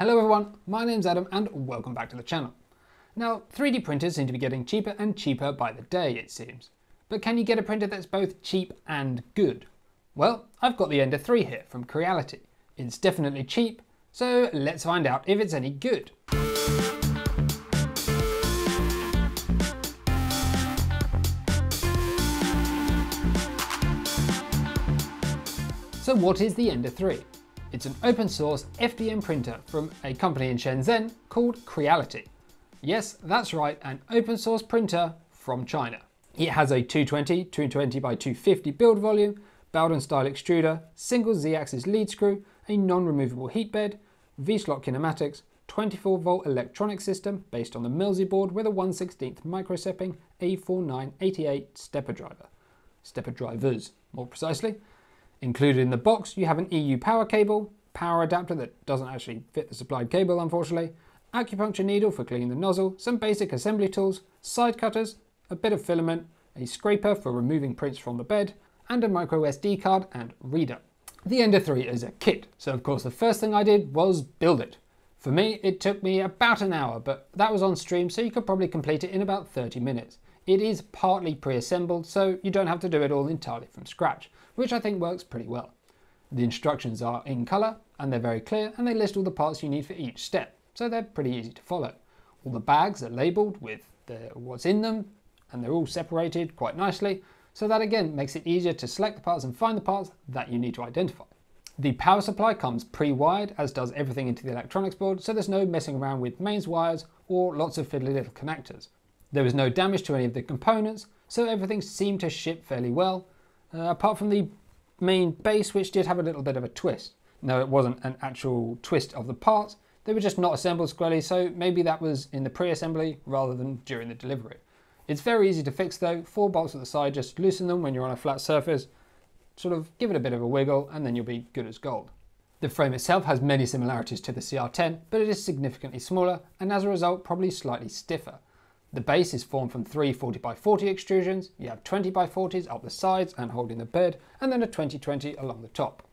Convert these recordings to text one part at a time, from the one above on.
Hello everyone, my name's Adam and welcome back to the channel. Now, 3D printers seem to be getting cheaper and cheaper by the day, it seems. But can you get a printer that's both cheap and good? Well, I've got the Ender 3 here from Creality. It's definitely cheap, so let's find out if it's any good. So what is the Ender 3? It's an open source FDM printer from a company in Shenzhen called Creality. Yes, that's right, an open source printer from China. It has a 220, 220 by 250 build volume, Bowden style extruder, single Z-axis lead screw, a non-removable heat bed, V-slot kinematics, 24 volt electronic system based on the Milsey board with a 1/16 microstepping A4988 stepper driver. Stepper drivers, more precisely. Included in the box, you have an EU power cable, power adapter that doesn't actually fit the supplied cable unfortunately, acupuncture needle for cleaning the nozzle, some basic assembly tools, side cutters, a bit of filament, a scraper for removing prints from the bed, and a micro SD card and reader. The Ender 3 is a kit, so of course the first thing I did was build it. For me, it took me about an hour, but that was on stream, so you could probably complete it in about 30 minutes. It is partly pre-assembled, so you don't have to do it all entirely from scratch, which I think works pretty well. The instructions are in colour, and they're very clear, and they list all the parts you need for each step, so they're pretty easy to follow. All the bags are labelled with what's in them, and they're all separated quite nicely, so that again makes it easier to select the parts and find the parts that you need to identify. The power supply comes pre-wired, as does everything into the electronics board, so there's no messing around with mains wires or lots of fiddly little connectors. There was no damage to any of the components, so everything seemed to ship fairly well, apart from the main base, which did have a little bit of a twist. No, it wasn't an actual twist of the parts, they were just not assembled squarely, so maybe that was in the pre-assembly rather than during the delivery. It's very easy to fix though, 4 bolts at the side, just loosen them when you're on a flat surface, sort of give it a bit of a wiggle and then you'll be good as gold. The frame itself has many similarities to the CR-10, but it is significantly smaller and as a result probably slightly stiffer. The base is formed from 3 40x40 extrusions, you have 20x40s up the sides and holding the bed, and then a 20x20 along the top.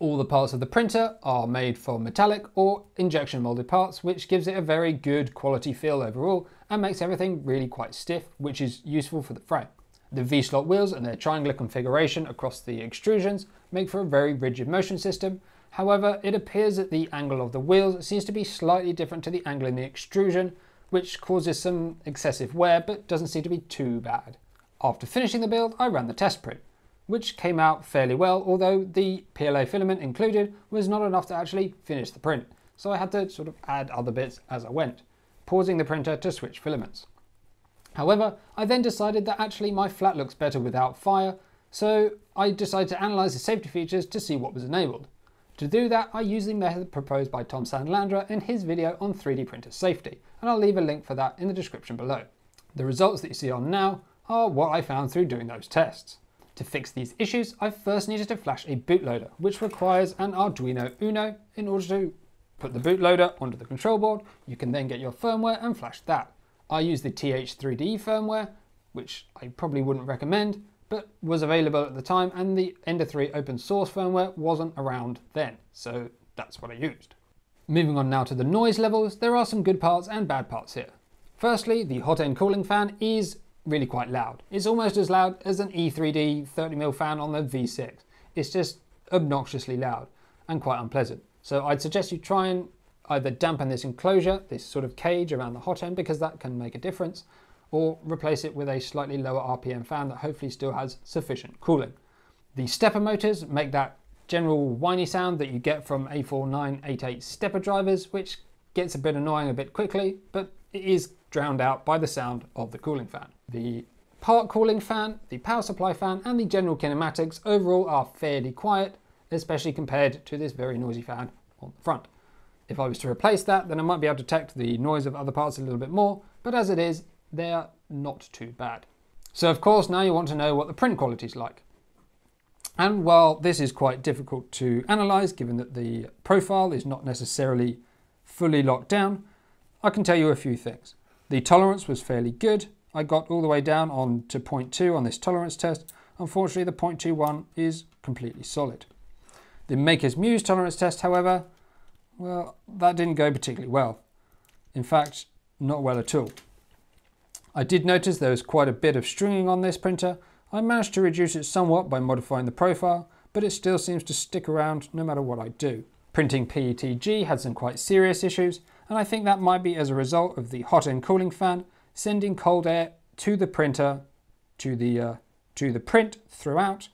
All the parts of the printer are made from metallic or injection molded parts, which gives it a very good quality feel overall and makes everything really quite stiff, which is useful for the frame. The V-slot wheels and their triangular configuration across the extrusions make for a very rigid motion system. However, it appears that the angle of the wheels seems to be slightly different to the angle in the extrusion, which causes some excessive wear, but doesn't seem to be too bad. After finishing the build, I ran the test print, which came out fairly well, although the PLA filament included was not enough to actually finish the print, so I had to sort of add other bits as I went, pausing the printer to switch filaments. However, I then decided that actually my flat looks better without fire, so I decided to analyse the safety features to see what was enabled. To do that, I use the method proposed by Tom Sandlandra in his video on 3D printer safety, and I'll leave a link for that in the description below. The results that you see on now are what I found through doing those tests. To fix these issues, I first needed to flash a bootloader, which requires an Arduino Uno. In order to put the bootloader onto the control board, you can then get your firmware and flash that. I used the TH3D firmware, which I probably wouldn't recommend, but was available at the time, and the Ender 3 open source firmware wasn't around then, so that's what I used. Moving on now to the noise levels, there are some good parts and bad parts here. Firstly, the hot end cooling fan is really quite loud. It's almost as loud as an E3D 30mm fan on the V6. It's just obnoxiously loud and quite unpleasant. So I'd suggest you try and either dampen this enclosure, this sort of cage around the hot end, because that can make a difference, or replace it with a slightly lower RPM fan that hopefully still has sufficient cooling. The stepper motors make that general whiny sound that you get from A4988 stepper drivers, which gets a bit annoying a bit quickly, but it is drowned out by the sound of the cooling fan. The part cooling fan, the power supply fan, and the general kinematics overall are fairly quiet, especially compared to this very noisy fan on the front. If I was to replace that, then I might be able to detect the noise of other parts a little bit more, but as it is, they're not too bad. So of course now you want to know what the print quality is like. And while this is quite difficult to analyse given that the profile is not necessarily fully locked down, I can tell you a few things. The tolerance was fairly good. I got all the way down on to 0.2 on this tolerance test. Unfortunately the 0.21 is completely solid. The Maker's Muse tolerance test however Well, that didn't go particularly well. In fact, not well at all. I did notice there was quite a bit of stringing on this printer. I managed to reduce it somewhat by modifying the profile, but it still seems to stick around no matter what I do. Printing PETG had some quite serious issues, and I think that might be as a result of the hot end cooling fan sending cold air to the printer, to the print throughout.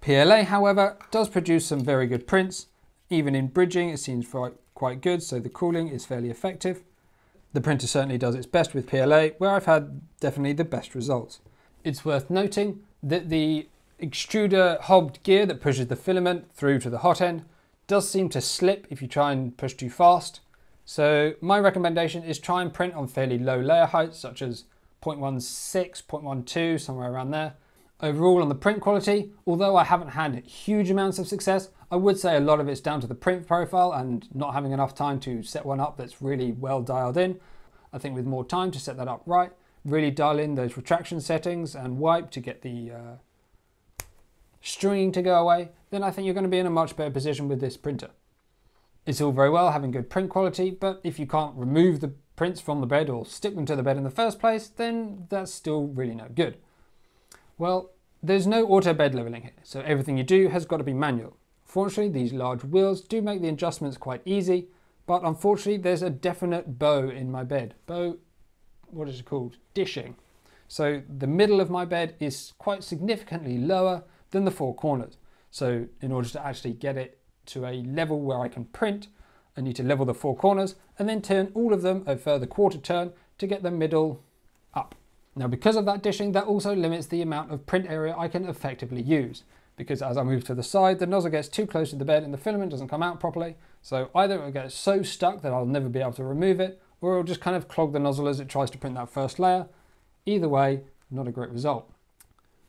PLA, however, does produce some very good prints. Even in bridging, it seems quite good, so the cooling is fairly effective. The printer certainly does its best with PLA, where I've had definitely the best results. It's worth noting that the extruder hobbed gear that pushes the filament through to the hot end does seem to slip if you try and push too fast. So my recommendation is try and print on fairly low layer heights, such as 0.16, 0.12, somewhere around there. Overall on the print quality, although I haven't had huge amounts of success, I would say a lot of it's down to the print profile and not having enough time to set one up that's really well dialed in. I think with more time to set that up right, really dial in those retraction settings and wipe to get the stringing to go away, then I think you're going to be in a much better position with this printer. It's all very well having good print quality, but if you can't remove the prints from the bed or stick them to the bed in the first place, then that's still really no good. Well, there's no auto bed leveling here, so everything you do has got to be manual. Fortunately, these large wheels do make the adjustments quite easy, but unfortunately there's a definite bow in my bed. Bow, what is it called? Dishing. So the middle of my bed is quite significantly lower than the four corners. So in order to actually get it to a level where I can print, I need to level the four corners and then turn all of them a further quarter turn to get the middle up. Now, because of that dishing, that also limits the amount of print area I can effectively use, because as I move to the side, the nozzle gets too close to the bed and the filament doesn't come out properly. So either it'll get so stuck that I'll never be able to remove it, or it'll just kind of clog the nozzle as it tries to print that first layer. Either way, not a great result.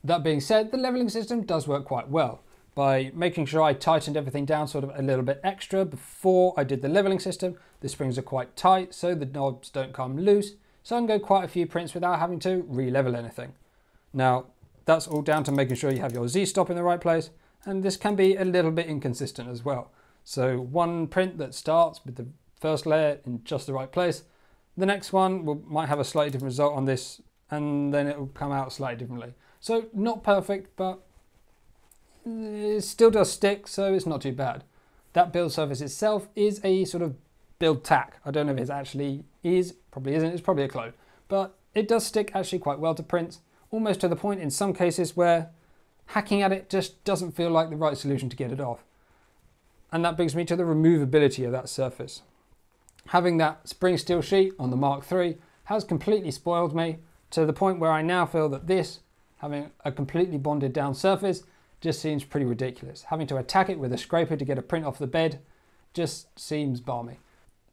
That being said, the leveling system does work quite well. By making sure I tightened everything down sort of a little bit extra before I did the leveling system, the springs are quite tight so the knobs don't come loose, so I can go quite a few prints without having to re-level anything. Now, that's all down to making sure you have your Z-stop in the right place, and this can be a little bit inconsistent as well. So one print that starts with the first layer in just the right place, the next one might have a slightly different result on this, and then it will come out slightly differently. So not perfect, but it still does stick, so it's not too bad. That build surface itself is a sort of build tack. I don't know if it's actually is, probably isn't, it's probably a clone. But it does stick actually quite well to prints, almost to the point in some cases where hacking at it just doesn't feel like the right solution to get it off. And that brings me to the removability of that surface. Having that spring steel sheet on the Mark III has completely spoiled me to the point where I now feel that this, having a completely bonded down surface, just seems pretty ridiculous. Having to attack it with a scraper to get a print off the bed just seems balmy.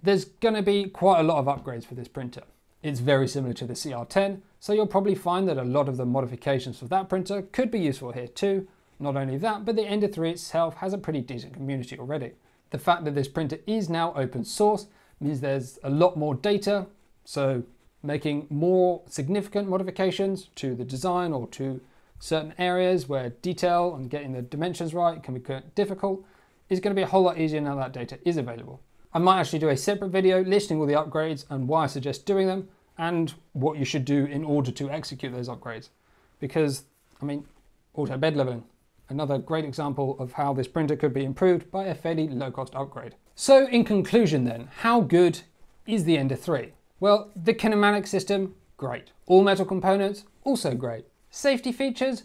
There's going to be quite a lot of upgrades for this printer. It's very similar to the CR-10, so you'll probably find that a lot of the modifications for that printer could be useful here too. Not only that, but the Ender 3 itself has a pretty decent community already. The fact that this printer is now open source means there's a lot more data, so making more significant modifications to the design or to certain areas where detail and getting the dimensions right can be quite difficult, is going to be a whole lot easier now that data is available. I might actually do a separate video listing all the upgrades and why I suggest doing them and what you should do in order to execute those upgrades. Because, I mean, auto bed leveling, another great example of how this printer could be improved by a fairly low cost upgrade. So in conclusion then, how good is the Ender 3? Well, the kinematic system, great. All metal components, also great. Safety features,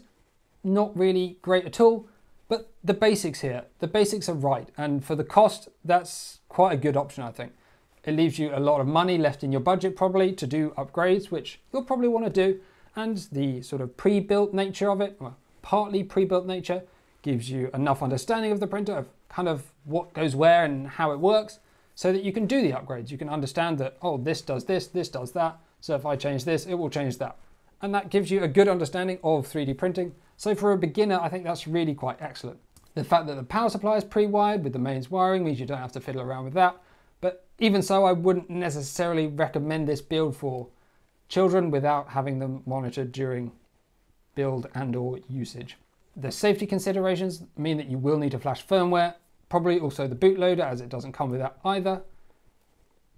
not really great at all, but the basics here, the basics are right. And for the cost, that's quite a good option, I think. It leaves you a lot of money left in your budget probably to do upgrades, which you'll probably want to do. And the sort of pre-built nature of it, well, partly pre-built nature, gives you enough understanding of the printer, of kind of what goes where and how it works, so that you can do the upgrades. You can understand that, oh, this does this, this does that. So if I change this, it will change that. And that gives you a good understanding of 3D printing. So for a beginner, I think that's really quite excellent. The fact that the power supply is pre-wired with the mains wiring means you don't have to fiddle around with that. But even so, I wouldn't necessarily recommend this build for children without having them monitored during build and/or usage. The safety considerations mean that you will need to flash firmware, Probably also the bootloader, as it doesn't come with that either.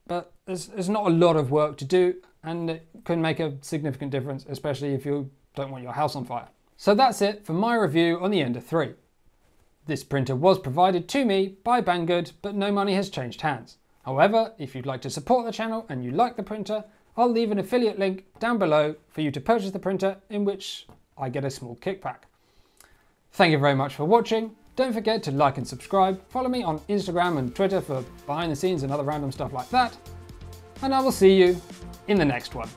But there's not a lot of work to do, and it can make a significant difference, especially if you don't want your house on fire. So that's it for my review on the Ender 3. This printer was provided to me by Banggood, but no money has changed hands. However, if you'd like to support the channel and you like the printer, I'll leave an affiliate link down below for you to purchase the printer, in which I get a small kickback. Thank you very much for watching. Don't forget to like and subscribe. Follow me on Instagram and Twitter for behind the scenes and other random stuff like that. And I will see you in the next one.